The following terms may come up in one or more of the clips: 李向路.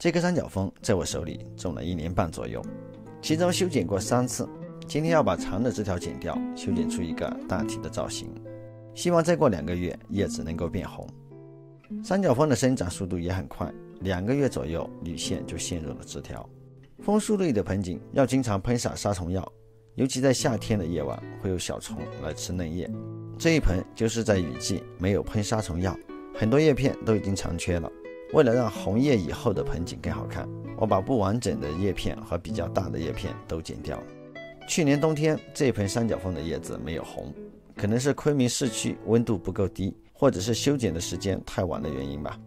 这个三角峰在我手里种了1年半左右，其中修剪过3次，今天要把长的枝条剪掉，修剪出一个大体的造型，希望再过2个月叶子能够变红。三角峰的生长速度也很快，2个月左右绿线就陷入了枝条。枫树类的盆景要经常喷洒杀虫药，尤其在夏天的夜晚会有小虫来吃嫩叶，这一盆就是在雨季没有喷杀虫药，很多叶片都已经残缺了。为了让红叶以后的盆景更好看，我把不完整的叶片和比较大的叶片都剪掉了。去年冬天这一盆三角枫的叶子没有红，可能是昆明市区温度不够低，或者是修剪的时间太晚的原因吧。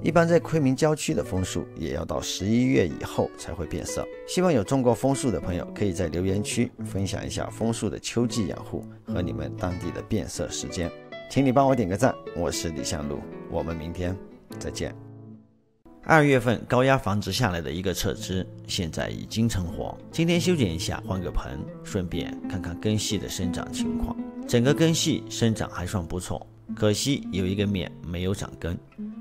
一般在昆明郊区的枫树也要到11月以后才会变色。希望有种过枫树的朋友可以在留言区分享一下枫树的秋季养护和你们当地的变色时间，请你帮我点个赞。我是李向路，我们明天再见。2月份高压繁殖下来的一个侧枝现在已经成活，今天修剪一下，换个盆，顺便看看根系的生长情况。整个根系生长还算不错，可惜有一个面没有长根，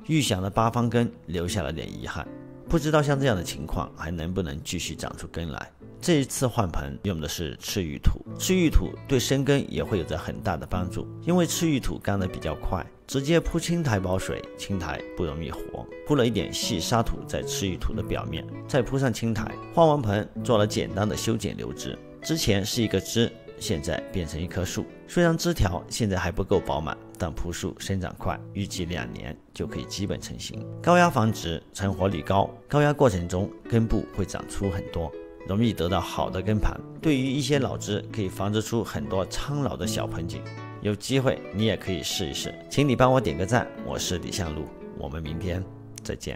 预想的8方根留下了点遗憾，不知道像这样的情况还能不能继续长出根来。这一次换盆用的是赤玉土，赤玉土对生根也会有着很大的帮助，因为赤玉土干得比较快，直接铺青苔保水，青苔不容易活，铺了一点细沙土在赤玉土的表面，再铺上青苔。换完盆做了简单的修剪留枝，之前是一个枝，现在变成一棵树，虽然枝条现在还不够饱满，但朴树生长快，预计2年就可以基本成型。高压繁殖成活率高，高压过程中根部会长出很多，容易得到好的根盘。对于一些老枝可以繁殖出很多苍老的小盆景，有机会你也可以试一试，请你帮我点个赞。我是李向路，我们明天再见。